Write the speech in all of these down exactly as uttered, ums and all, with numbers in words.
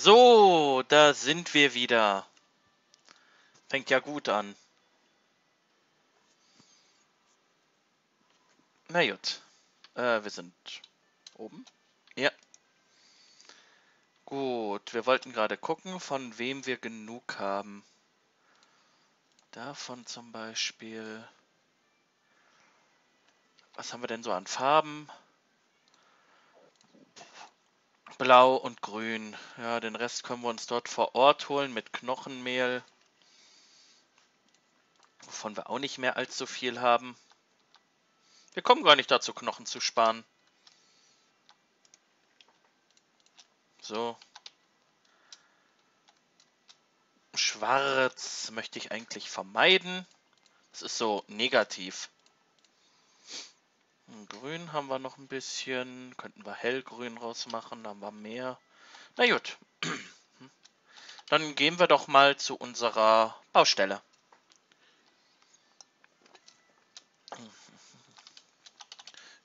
So, da sind wir wieder. Fängt ja gut an. Na gut. Äh, wir sind oben. Ja. Gut, wir wollten gerade gucken, von wem wir genug haben. Davon zum Beispiel... Was haben wir denn so an Farben? Blau und Grün. Ja, den Rest können wir uns dort vor Ort holen mit Knochenmehl. Wovon wir auch nicht mehr allzu viel haben. Wir kommen gar nicht dazu, Knochen zu sparen. So. Schwarz möchte ich eigentlich vermeiden. Das ist so negativ. Grün haben wir noch ein bisschen. Könnten wir hellgrün rausmachen, dann haben wir mehr. Na gut. Dann gehen wir doch mal zu unserer Baustelle.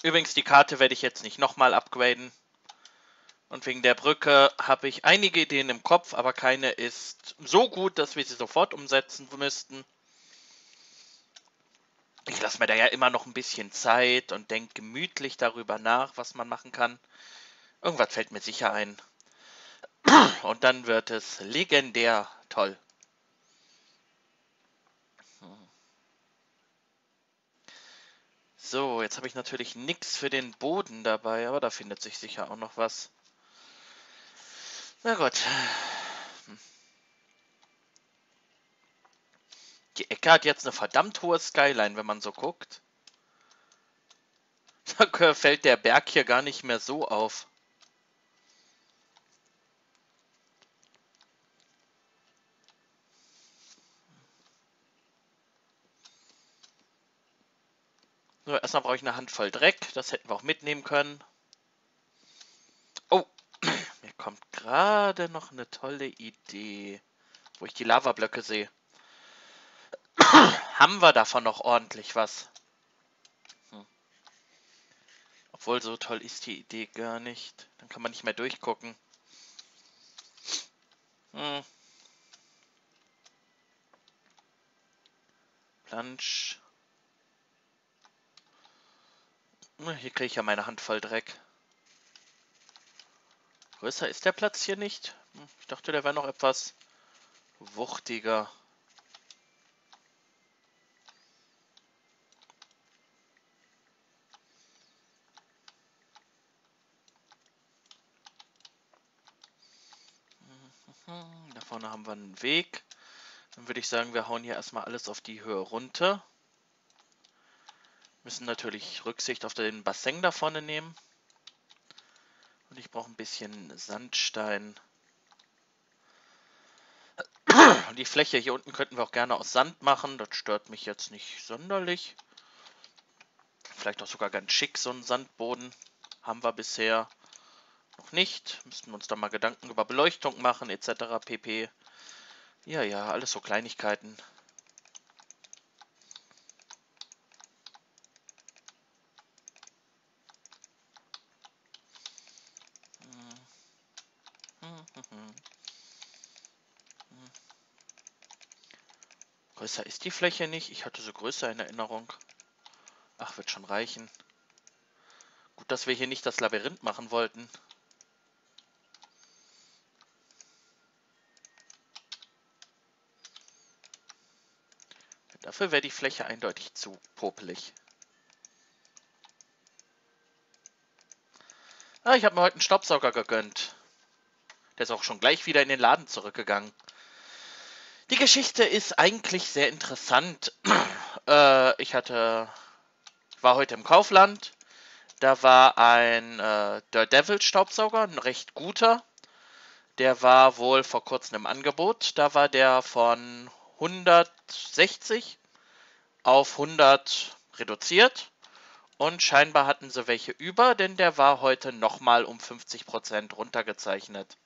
Übrigens, die Karte werde ich jetzt nicht nochmal upgraden. Und wegen der Brücke habe ich einige Ideen im Kopf, aber keine ist so gut, dass wir sie sofort umsetzen müssten. Ich lasse mir da ja immer noch ein bisschen Zeit und denke gemütlich darüber nach, was man machen kann. Irgendwas fällt mir sicher ein. Und dann wird es legendär toll. So, jetzt habe ich natürlich nichts für den Boden dabei, aber da findet sich sicher auch noch was. Na gut. Die Ecke hat jetzt eine verdammt hohe Skyline, wenn man so guckt. Da fällt der Berg hier gar nicht mehr so auf. So, erstmal brauche ich eine Handvoll Dreck. Das hätten wir auch mitnehmen können. Oh, mir kommt gerade noch eine tolle Idee, wo ich die Lavablöcke sehe. Haben wir davon noch ordentlich was? Hm. Obwohl, so toll ist die Idee gar nicht. Dann kann man nicht mehr durchgucken. Hm. Plansch. Hm, hier kriege ich ja meine Hand voll Dreck. Größer ist der Platz hier nicht. Hm, ich dachte, der wäre noch etwas wuchtiger. Da vorne haben wir einen Weg. Dann würde ich sagen, wir hauen hier erstmal alles auf die Höhe runter. Müssen natürlich Rücksicht auf den Bassin da vorne nehmen. Und ich brauche ein bisschen Sandstein. Und die Fläche hier unten könnten wir auch gerne aus Sand machen. Das stört mich jetzt nicht sonderlich. Vielleicht auch sogar ganz schick, so einen Sandboden. Haben wir bisher noch nicht. Müssten wir uns da mal Gedanken über Beleuchtung machen, et cetera pp. Ja, ja, alles so Kleinigkeiten. Größer ist die Fläche nicht. Ich hatte so größer in Erinnerung. Ach, wird schon reichen. Gut, dass wir hier nicht das Labyrinth machen wollten. Dafür wäre die Fläche eindeutig zu popelig. Ah, ich habe mir heute einen Staubsauger gegönnt. Der ist auch schon gleich wieder in den Laden zurückgegangen. Die Geschichte ist eigentlich sehr interessant. äh, ich hatte, war heute im Kaufland. Da war ein äh, Daredevil Staubsauger, ein recht guter. Der war wohl vor kurzem im Angebot. Da war der von hundertsechzig auf hundert reduziert und scheinbar hatten sie welche über, denn der war heute nochmal um fünfzig Prozent runtergezeichnet.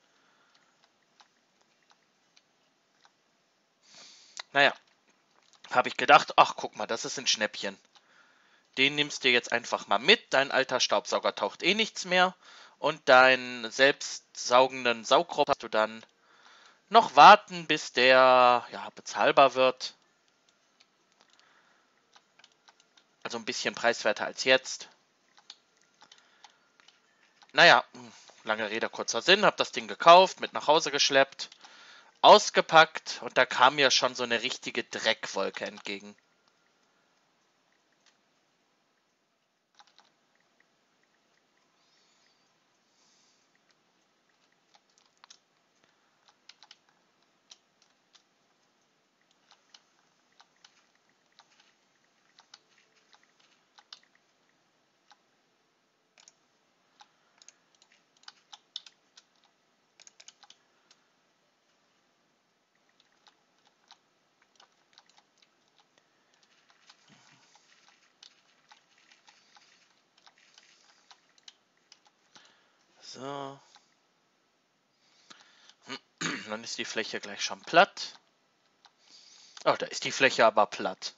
Naja, habe ich gedacht, ach guck mal, das ist ein Schnäppchen. Den nimmst du jetzt einfach mal mit, dein alter Staubsauger taucht eh nichts mehr und deinen selbstsaugenden Saugroboter hast du dann noch warten, bis der ja, bezahlbar wird. Also ein bisschen preiswerter als jetzt. Naja, lange Rede, kurzer Sinn. Hab das Ding gekauft, mit nach Hause geschleppt, ausgepackt und da kam mir schon so eine richtige Dreckwolke entgegen. So. Dann ist die Fläche gleich schon platt. Oh, da ist die Fläche aber platt.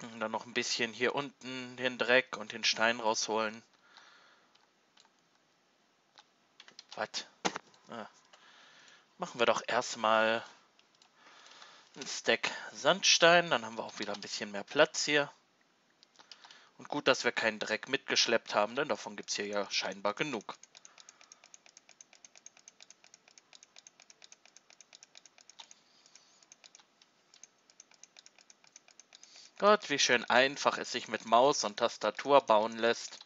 Und dann noch ein bisschen hier unten den Dreck und den Stein rausholen. Was? Ah. Machen wir doch erstmal einen Stack Sandstein. Dann haben wir auch wieder ein bisschen mehr Platz hier. Und gut, dass wir keinen Dreck mitgeschleppt haben, denn davon gibt es hier ja scheinbar genug. Gott, wie schön einfach es sich mit Maus und Tastatur bauen lässt.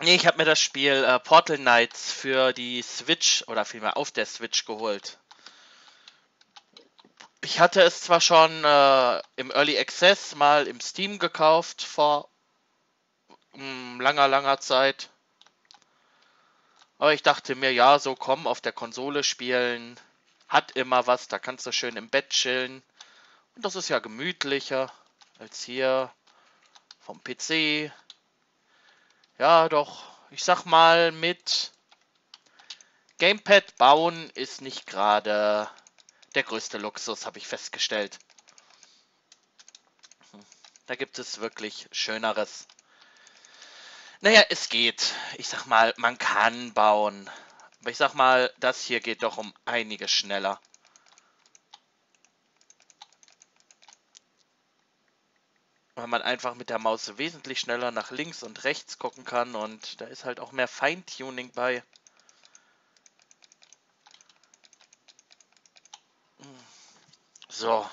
Nee, ich habe mir das Spiel äh, Portal Knights für die Switch, oder vielmehr auf der Switch geholt. Ich hatte es zwar schon äh, im Early Access mal im Steam gekauft vor mh, langer, langer Zeit. Aber ich dachte mir, ja, so komm, auf der Konsole spielen, hat immer was, da kannst du schön im Bett chillen. Und das ist ja gemütlicher als hier vom P C. Ja, doch, ich sag mal, mit Gamepad bauen ist nicht gerade der größte Luxus, habe ich festgestellt. Da gibt es wirklich Schöneres. Naja, es geht. Ich sag mal, man kann bauen. Aber ich sag mal, das hier geht doch um einiges schneller. Weil man einfach mit der Maus wesentlich schneller nach links und rechts gucken kann. Und da ist halt auch mehr Feintuning bei. So.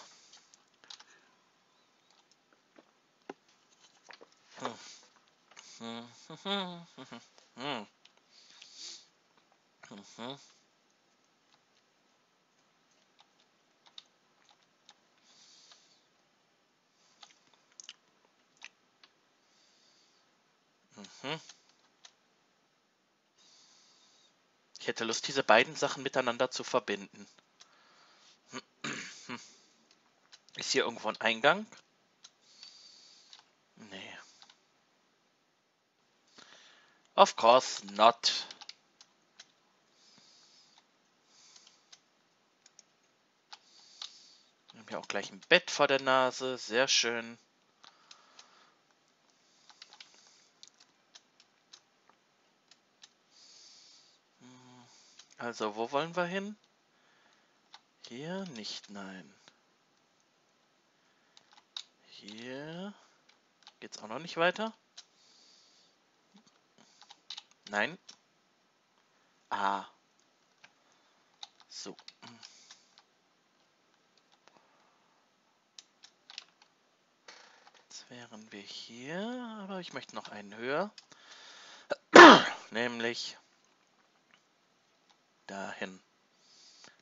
Ich hätte Lust, diese beiden Sachen miteinander zu verbinden. Ist hier irgendwo ein Eingang? Nee. Of course not. Wir haben hier auch gleich ein Bett vor der Nase. Sehr schön. Also, wo wollen wir hin? Hier nicht, nein. Hier geht es auch noch nicht weiter. Nein. Ah. So. Jetzt wären wir hier, aber ich möchte noch einen höher. Nämlich dahin.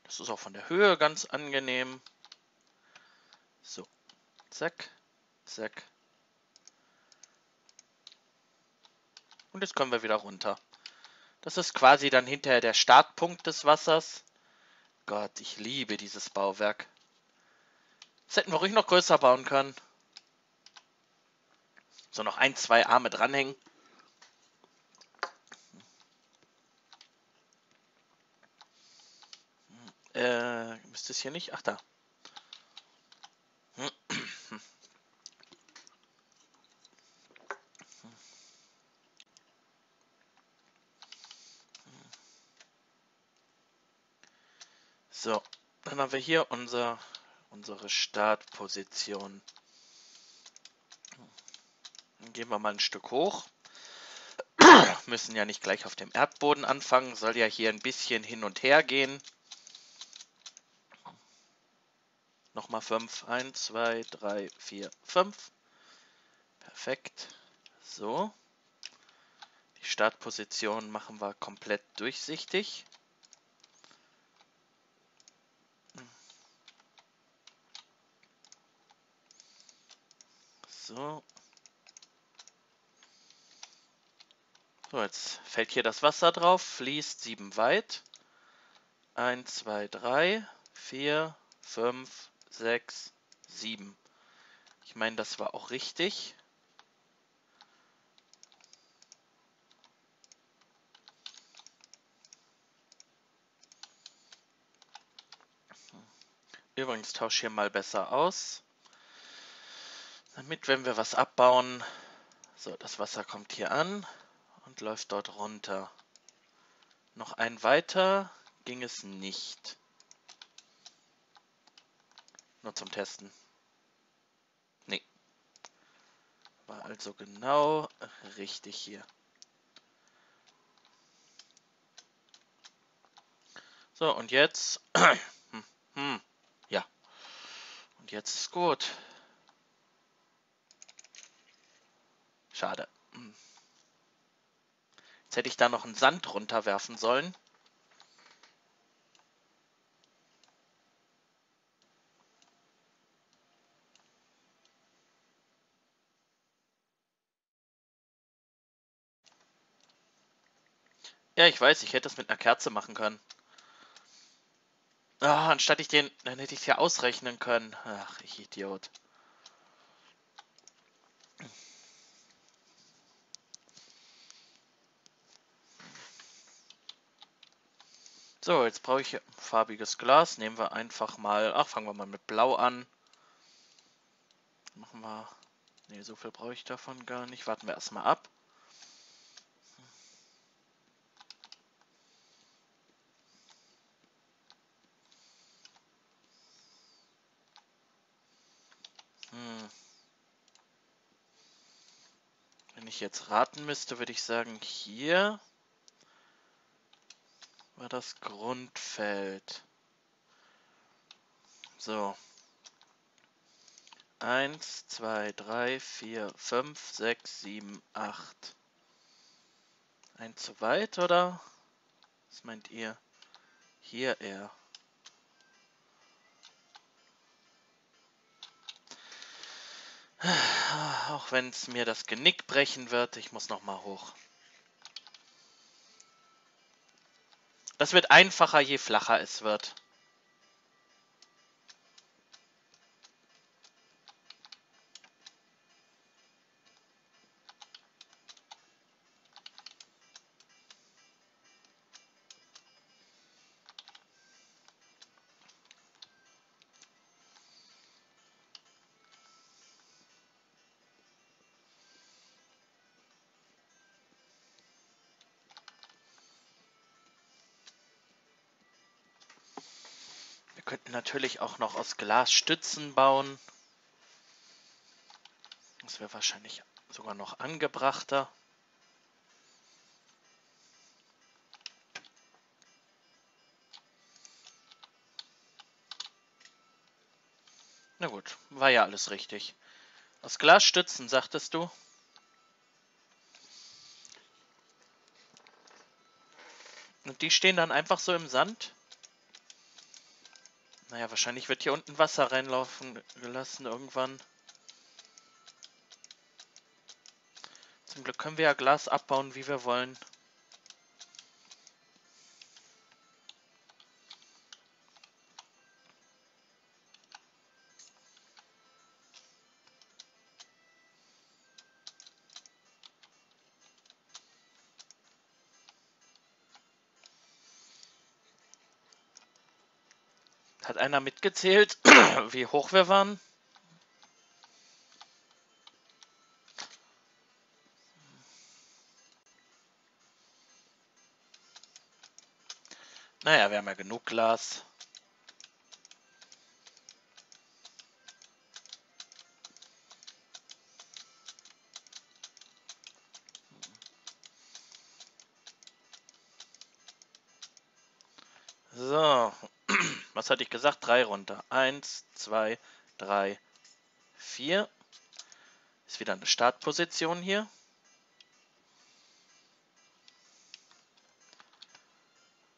Das ist auch von der Höhe ganz angenehm. So. Zack. Zack. Und jetzt können wir wieder runter. Das ist quasi dann hinterher der Startpunkt des Wassers. Gott, ich liebe dieses Bauwerk. Das hätten wir ruhig noch größer bauen können. So noch ein, zwei Arme dranhängen. Äh, müsste es hier nicht? Ach, da. So, dann haben wir hier unser, unsere Startposition. Dann gehen wir mal ein Stück hoch. Müssen ja nicht gleich auf dem Erdboden anfangen, soll ja hier ein bisschen hin und her gehen. Nochmal fünf. eins, zwei, drei, vier, fünf. Perfekt. So. Die Startposition machen wir komplett durchsichtig. So. So, jetzt fällt hier das Wasser drauf, fließt sieben weit. eins, zwei, drei, vier, fünf, sechs, sieben. Ich meine, das war auch richtig. Übrigens tausche hier mal besser aus, damit, wenn wir was abbauen, so, das Wasser kommt hier an und läuft dort runter. Noch ein weiter ging es nicht. Nur zum Testen. Nee. War also genau richtig hier. So, und jetzt... ja. Und jetzt ist gut. Schade. Jetzt hätte ich da noch einen Sand runterwerfen sollen. Ja, ich weiß, ich hätte das mit einer Kerze machen können. Ah, anstatt ich den... Dann hätte ich es ja ausrechnen können. Ach, ich Idiot. So, jetzt brauche ich farbiges Glas. Nehmen wir einfach mal... Ach, fangen wir mal mit Blau an. Machen wir... Ne, so viel brauche ich davon gar nicht. Warten wir erstmal ab. Wenn ich jetzt raten müsste, würde ich sagen, hier war das Grundfeld. So. eins, zwei, drei, vier, fünf, sechs, sieben, acht. Ein zu weit, oder? Was meint ihr? Hier eher. Auch wenn es mir das Genick brechen wird, ich muss nochmal hoch. Das wird einfacher, je flacher es wird. Wir könnten natürlich auch noch aus Glas Stützen bauen. Das wäre wahrscheinlich sogar noch angebrachter. Na gut, war ja alles richtig. Aus Glas Stützen, sagtest du? Und die stehen dann einfach so im Sand? Naja, wahrscheinlich wird hier unten Wasser reinlaufen gelassen irgendwann. Zum Glück können wir ja Glas abbauen, wie wir wollen. Hat einer mitgezählt, wie hoch wir waren? Naja, wir haben ja genug Glas. So, was hatte ich gesagt? drei runter. eins, zwei, drei, vier. Ist wieder eine Startposition hier.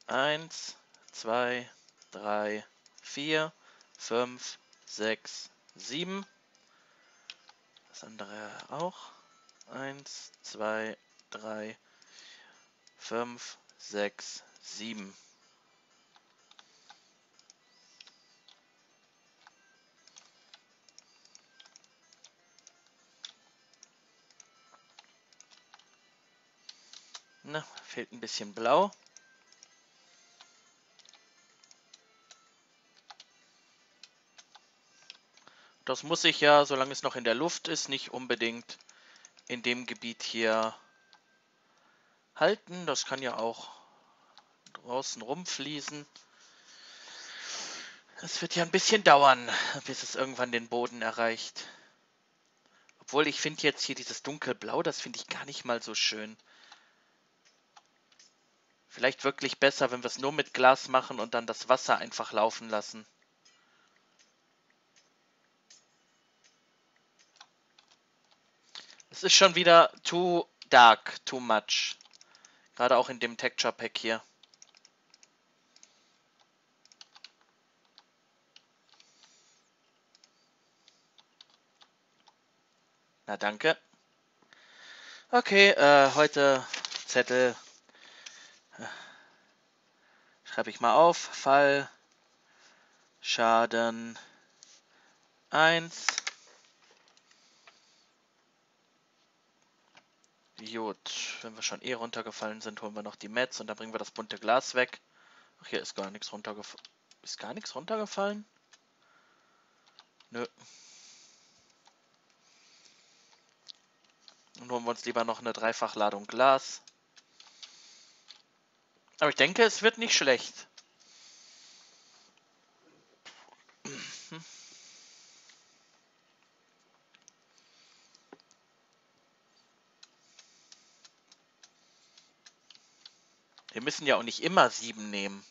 eins, zwei, drei, vier, fünf, sechs, sieben. Das andere auch. eins, zwei, drei, fünf, sechs, sieben. Na, fehlt ein bisschen blau. Das muss ich ja, solange es noch in der Luft ist, nicht unbedingt in dem Gebiet hier halten. Das kann ja auch draußen rumfließen. Es wird ja ein bisschen dauern, bis es irgendwann den Boden erreicht. Obwohl, ich finde jetzt hier dieses dunkelblau, das finde ich gar nicht mal so schön. Vielleicht wirklich besser, wenn wir es nur mit Glas machen und dann das Wasser einfach laufen lassen. Es ist schon wieder too dark, too much. Gerade auch in dem Texture Pack hier. Na danke. Okay, äh, heute Zettel. Schreibe ich mal auf. Fall. Schaden. eins. Gut, wenn wir schon eh runtergefallen sind, holen wir noch die Metz und dann bringen wir das bunte Glas weg. Ach, hier ist gar nichts runtergefallen. Ist gar nichts runtergefallen? Nö. Dann holen wir uns lieber noch eine Dreifachladung Glas. Aber ich denke, es wird nicht schlecht. Wir müssen ja auch nicht immer sieben nehmen.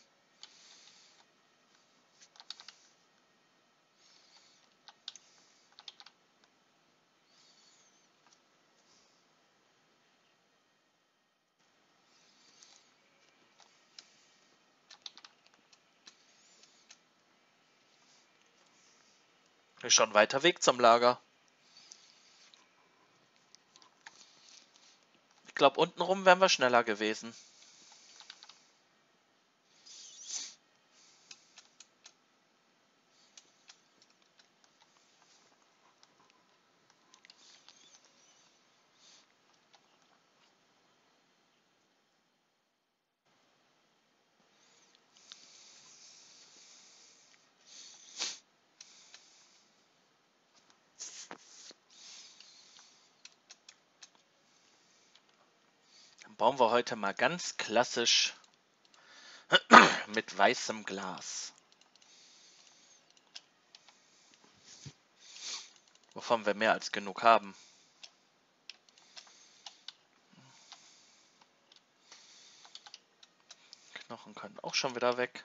Ist schon ein weiter Weg zum Lager. Ich glaube, untenrum wären wir schneller gewesen. Bauen wir heute mal ganz klassisch mit weißem Glas. Wovon wir mehr als genug haben. Knochen können auch schon wieder weg.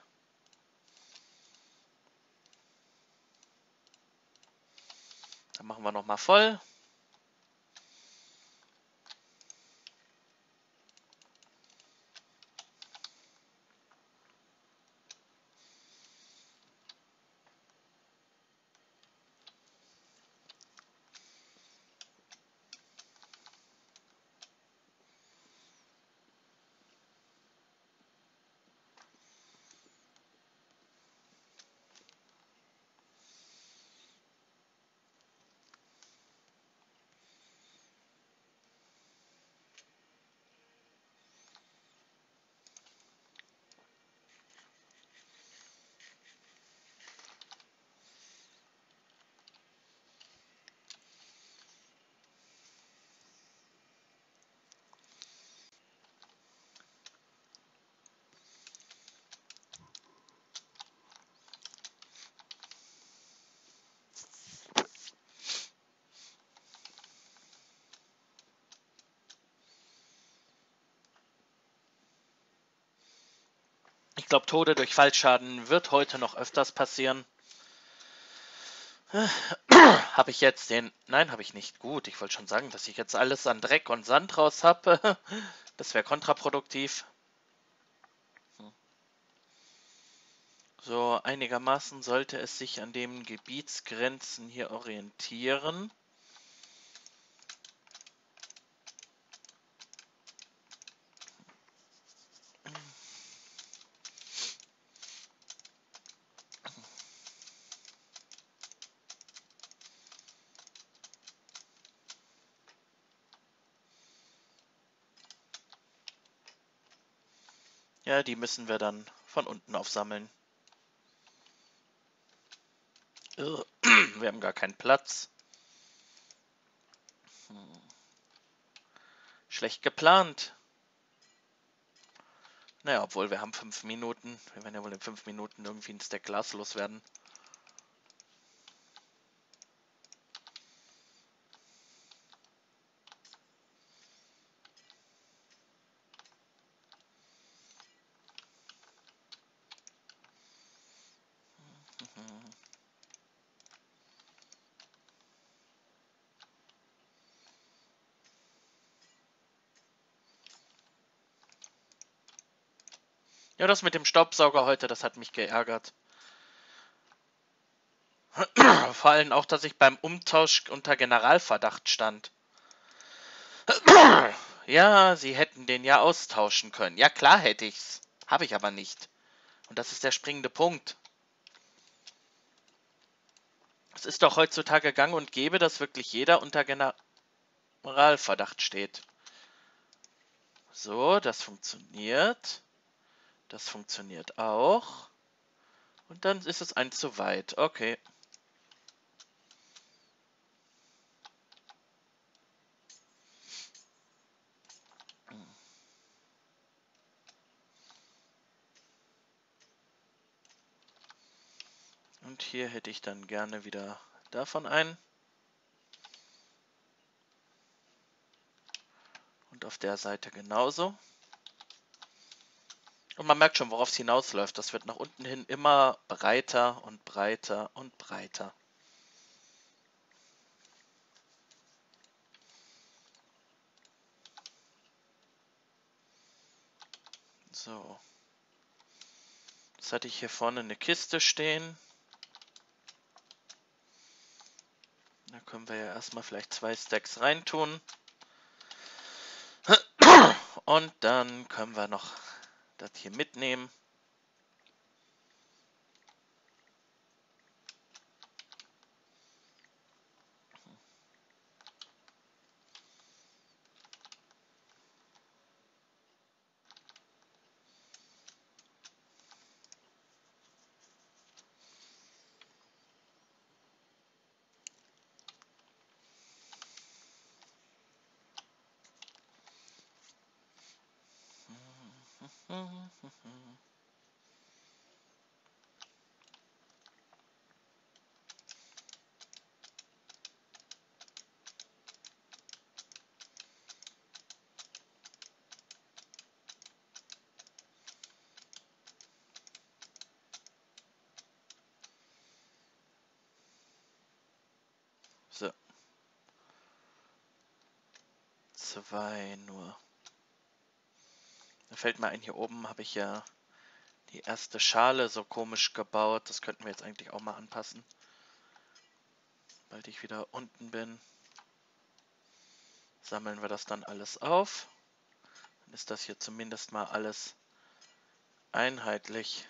Dann machen wir nochmal voll. glaube, Tode durch Fallschaden wird heute noch öfters passieren. Habe ich jetzt den... Nein, habe ich nicht. Gut, ich wollte schon sagen, dass ich jetzt alles an Dreck und Sand raus habe. Das wäre kontraproduktiv. So, einigermaßen sollte es sich an den Gebietsgrenzen hier orientieren. Ja, die müssen wir dann von unten aufsammeln. Wir haben gar keinen Platz. Schlecht geplant. Naja, obwohl wir haben fünf Minuten. Wir werden ja wohl in fünf Minuten irgendwie einen Stack Glas loswerden. Ja, das mit dem Staubsauger heute, das hat mich geärgert. Vor allem auch, dass ich beim Umtausch unter Generalverdacht stand. Ja, sie hätten den ja austauschen können. Ja, klar hätte ich's. Habe ich aber nicht. Und das ist der springende Punkt. Es ist doch heutzutage gang und gäbe, dass wirklich jeder unter Generalverdacht steht. So, das funktioniert. Das funktioniert auch. Und dann ist es eins zu weit. Okay. Und hier hätte ich dann gerne wieder davon ein. Und auf der Seite genauso. Und man merkt schon, worauf es hinausläuft. Das wird nach unten hin immer breiter und breiter und breiter. So. Jetzt hatte ich hier vorne eine Kiste stehen. Da können wir ja erstmal vielleicht zwei Stacks reintun. Und dann können wir noch das hier mitnehmen. So. Zwei nur. Da fällt mir ein, hier oben habe ich ja die erste Schale so komisch gebaut. Das könnten wir jetzt eigentlich auch mal anpassen. Sobald ich wieder unten bin, sammeln wir das dann alles auf. Dann ist das hier zumindest mal alles einheitlich.